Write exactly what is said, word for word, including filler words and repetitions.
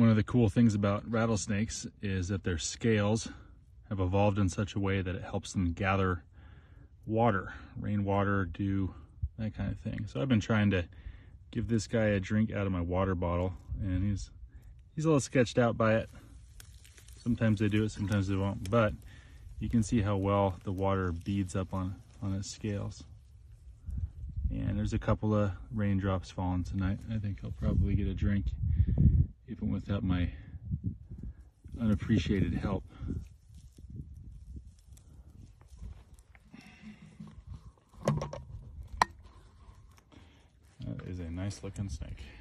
One of the cool things about rattlesnakes is that their scales have evolved in such a way that it helps them gather water, rainwater, dew, that kind of thing. So I've been trying to give this guy a drink out of my water bottle, and he's he's a little sketched out by it. Sometimes they do it, sometimes they won't, but you can see how well the water beads up on, on its scales. And there's a couple of raindrops falling tonight. I think I'll probably get a drink, even without my unappreciated help. That is a nice looking snake.